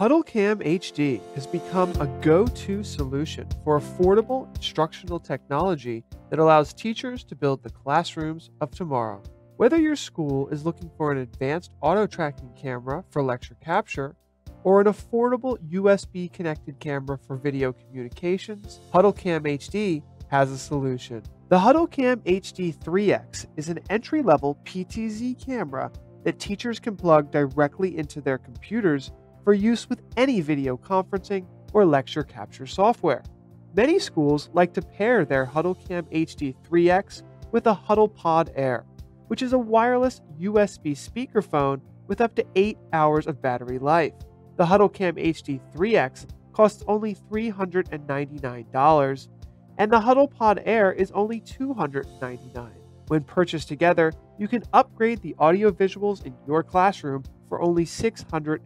HuddleCamHD has become a go-to solution for affordable instructional technology that allows teachers to build the classrooms of tomorrow. Whether your school is looking for an advanced auto-tracking camera for lecture capture or an affordable USB-connected camera for video communications, HuddleCamHD has a solution. The HuddleCamHD 3X is an entry-level EPTZ camera that teachers can plug directly into their computers for use with any video conferencing or lecture capture software. Many schools like to pair their HuddleCamHD 3X with a HuddlePod Air, which is a wireless USB speakerphone with up to 8 hours of battery life. The HuddleCamHD 3X costs only $399, and the HuddlePod Air is only $299. When purchased together, you can upgrade the audio visuals in your classroom for only $698.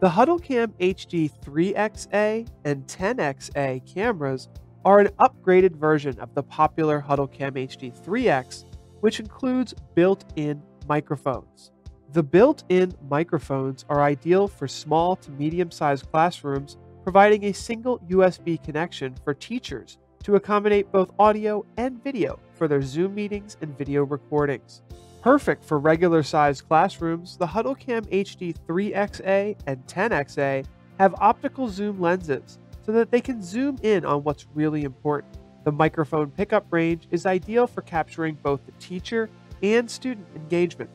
The HuddleCamHD 3XA and 10XA cameras are an upgraded version of the popular HuddleCamHD 3X, which includes built-in microphones. The built-in microphones are ideal for small to medium-sized classrooms, providing a single USB connection for teachers to accommodate both audio and video for their Zoom meetings and video recordings. Perfect for regular-sized classrooms, the HuddleCamHD 3XA and 10XA have optical zoom lenses so that they can zoom in on what's really important. The microphone pickup range is ideal for capturing both the teacher and student engagement.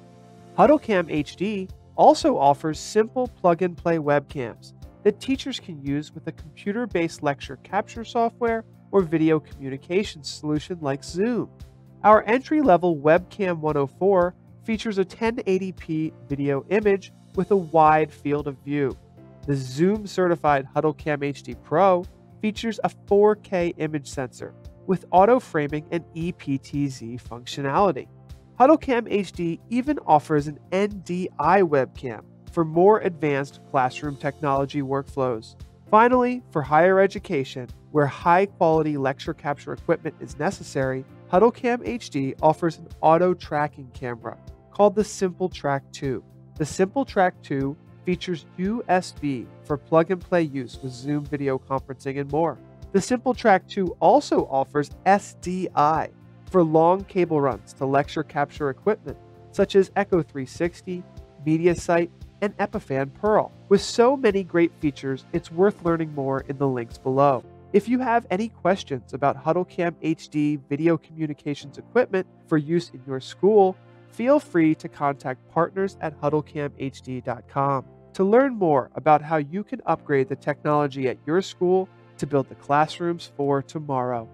HuddleCamHD also offers simple plug-and-play webcams that teachers can use with a computer-based lecture capture software or video communications solution like Zoom. Our entry-level Webcam 104 features a 1080p video image with a wide field of view. The Zoom-certified HuddleCamHD Pro features a 4K image sensor with auto-framing and EPTZ functionality. HuddleCamHD even offers an NDI webcam for more advanced classroom technology workflows. Finally, for higher education, where high-quality lecture capture equipment is necessary, HuddleCamHD offers an auto-tracking camera called the SimplTrack2. The SimplTrack2 features USB for plug-and-play use with Zoom video conferencing and more. The SimplTrack2 also offers SDI for long cable runs to lecture capture equipment such as Echo360, Mediasite, and Epiphan Pearl. With so many great features, it's worth learning more in the links below. If you have any questions about HuddleCamHD video communications equipment for use in your school, feel free to contact partners@huddlecamhd.com. To learn more about how you can upgrade the technology at your school to build the classrooms for tomorrow.